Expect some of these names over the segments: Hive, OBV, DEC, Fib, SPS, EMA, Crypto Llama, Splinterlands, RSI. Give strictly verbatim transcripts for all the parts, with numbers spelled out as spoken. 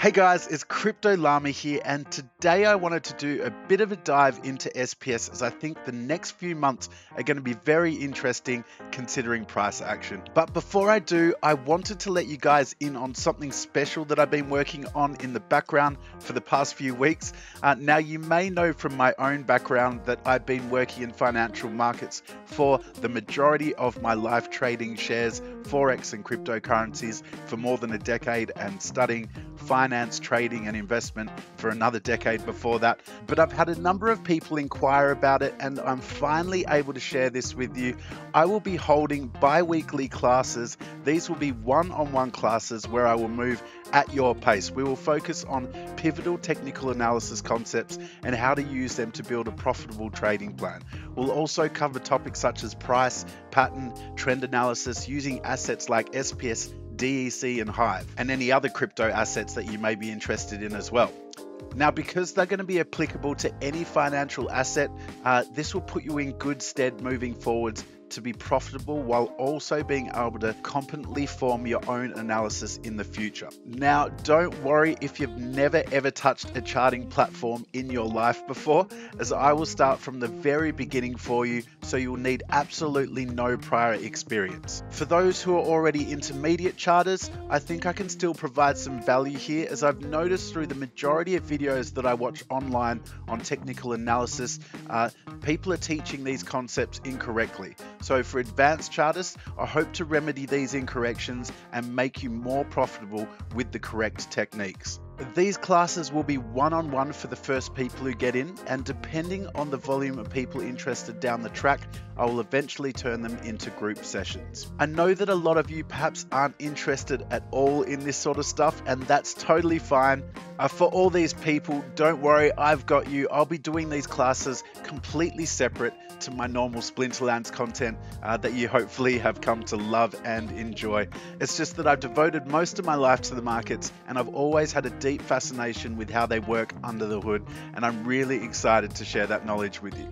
Hey guys, it's Crypto Llama here, and today I wanted to do a bit of a dive into S P S as I think the next few months are going to be very interesting considering price action. But before I do, I wanted to let you guys in on something special that I've been working on in the background for the past few weeks. Uh, now you may know from my own background that I've been working in financial markets for the majority of my life, trading shares, Forex and cryptocurrencies for more than a decade and studying finance Finance, trading and investment for another decade before that. But I've had a number of people inquire about it, and I'm finally able to share this with you. I will be holding bi-weekly classes. These will be one-on-one classes where I will move at your pace. We will focus on pivotal technical analysis concepts and how to use them to build a profitable trading plan. We'll also cover topics such as price, pattern, trend analysis, using assets like S P S, D E C and Hive, and any other crypto assets that you may be interested in as well. Now, because they're going to be applicable to any financial asset, uh, this will put you in good stead moving forwards to be profitable while also being able to competently form your own analysis in the future. Now, don't worry if you've never ever touched a charting platform in your life before, as I will start from the very beginning for you, so you'll need absolutely no prior experience. For those who are already intermediate charters, I think I can still provide some value here, as I've noticed through the majority of videos that I watch online on technical analysis, uh, people are teaching these concepts incorrectly. So for advanced chartists, I hope to remedy these incorrections and make you more profitable with the correct techniques. These classes will be one-on-one for the first people who get in, and depending on the volume of people interested down the track, I will eventually turn them into group sessions. I know that a lot of you perhaps aren't interested at all in this sort of stuff, and that's totally fine. Uh, for all these people, don't worry, I've got you. I'll be doing these classes completely separate to my normal Splinterlands content uh, that you hopefully have come to love and enjoy. It's just that I've devoted most of my life to the markets, and I've always had a deep Deep fascination with how they work under the hood, and I'm really excited to share that knowledge with you.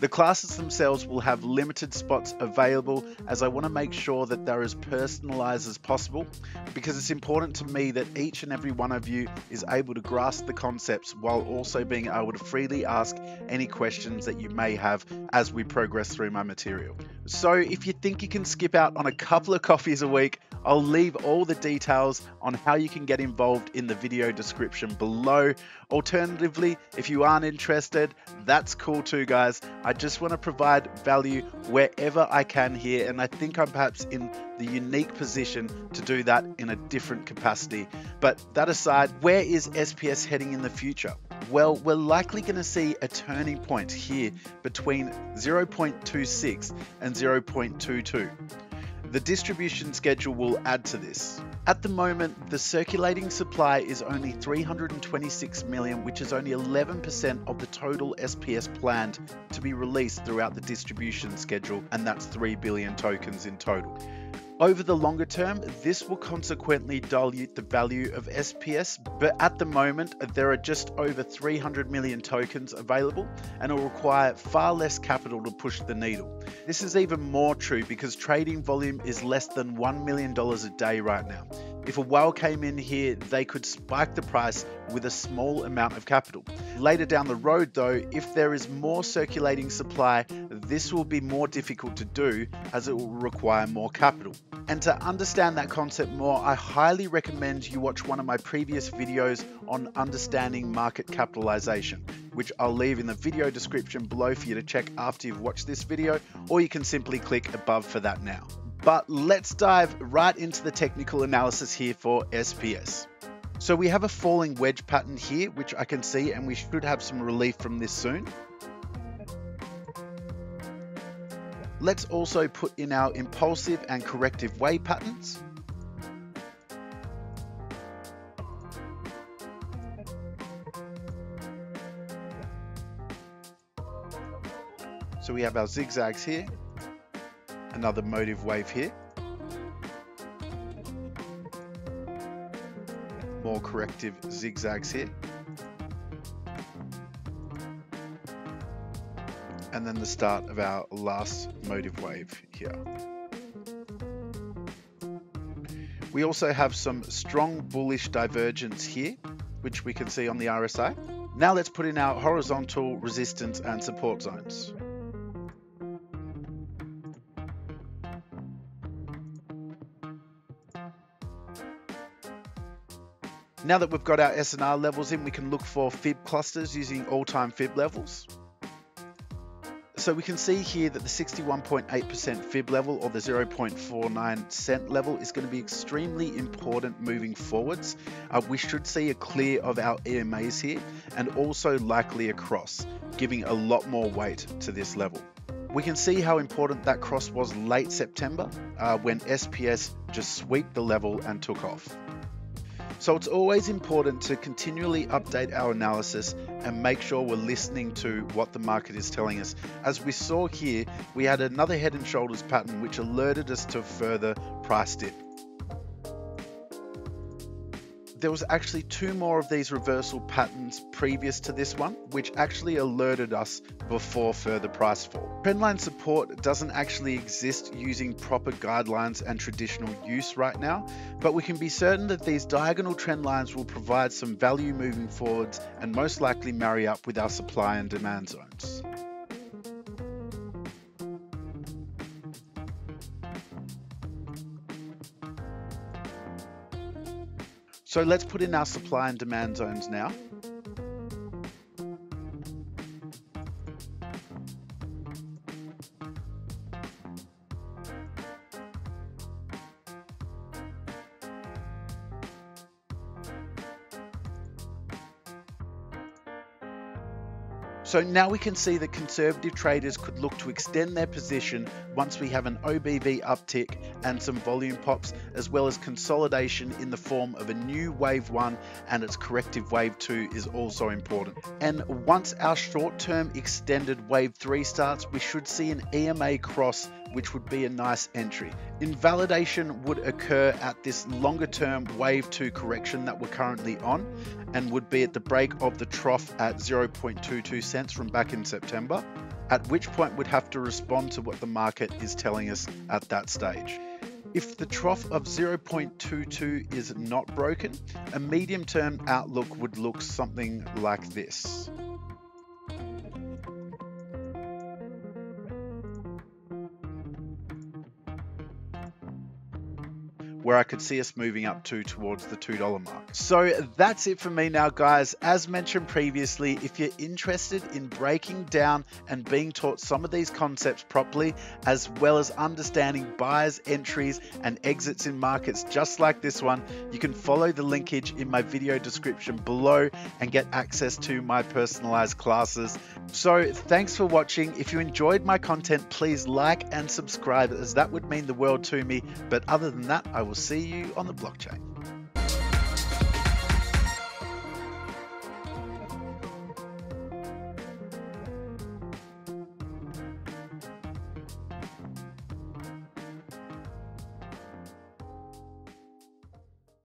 The classes themselves will have limited spots available, as I want to make sure that they're as personalized as possible, because it's important to me that each and every one of you is able to grasp the concepts while also being able to freely ask any questions that you may have as we progress through my material. So if you think you can skip out on a couple of coffees a week, I'll leave all the details on how you can get involved in the video description below. Alternatively, if you aren't interested, that's cool too, guys. I just want to provide value wherever I can here, and I think I'm perhaps in the unique position to do that in a different capacity. But that aside, where is S P S heading in the future? Well, we're likely going to see a turning point here between zero point two six and zero point two two. The distribution schedule will add to this. At the moment, the circulating supply is only three hundred twenty-six million, which is only eleven percent of the total S P S planned to be released throughout the distribution schedule, and that's three billion tokens in total. Over the longer term, this will consequently dilute the value of S P S, but at the moment, there are just over three hundred million tokens available, and it will require far less capital to push the needle. This is even more true because trading volume is less than one million dollars a day right now. If a whale came in here, they could spike the price with a small amount of capital. Later down the road though, if there is more circulating supply, this will be more difficult to do as it will require more capital. And to understand that concept more, I highly recommend you watch one of my previous videos on understanding market capitalization, which I'll leave in the video description below for you to check after you've watched this video, or you can simply click above for that now. But let's dive right into the technical analysis here for S P S. So we have a falling wedge pattern here, which I can see, and we should have some relief from this soon. Let's also put in our impulsive and corrective wave patterns. So we have our zigzags here. Another motive wave here. More corrective zigzags here. And then the start of our last motive wave here. We also have some strong bullish divergence here, which we can see on the R S I. Now let's put in our horizontal resistance and support zones. Now that we've got our S and R levels in, we can look for Fib clusters using all-time Fib levels. So we can see here that the sixty-one point eight percent Fib level, or the zero point four nine cent level, is going to be extremely important moving forwards. Uh, we should see a clear of our E M As here, and also likely a cross, giving a lot more weight to this level. We can see how important that cross was late September, uh, when S P S just swept the level and took off. So it's always important to continually update our analysis and make sure we're listening to what the market is telling us. As we saw here, we had another head and shoulders pattern which alerted us to further price dip. There was actually two more of these reversal patterns previous to this one, which actually alerted us before further price fall. Trendline support doesn't actually exist using proper guidelines and traditional use right now, but we can be certain that these diagonal trend lines will provide some value moving forwards and most likely marry up with our supply and demand zones. So let's put in our supply and demand zones now. So now we can see that conservative traders could look to extend their position once we have an O B V uptick and some volume pops, as well as consolidation in the form of a new wave one, and its corrective wave two is also important. And once our short-term extended wave three starts, we should see an E M A cross, which would be a nice entry. Invalidation would occur at this longer term wave two correction that we're currently on, and would be at the break of the trough at zero point two two cents from back in September, at which point we'd have to respond to what the market is telling us at that stage. If the trough of zero point two two is not broken, a medium term outlook would look something like this. Where I could see us moving up to towards the two dollar mark. So that's it for me now, guys. As mentioned previously, if you're interested in breaking down and being taught some of these concepts properly, as well as understanding buyers, entries and exits in markets just like this one, you can follow the linkage in my video description below and get access to my personalized classes. So thanks for watching. If you enjoyed my content, please like and subscribe, as that would mean the world to me. But other than that, I will see you on the blockchain.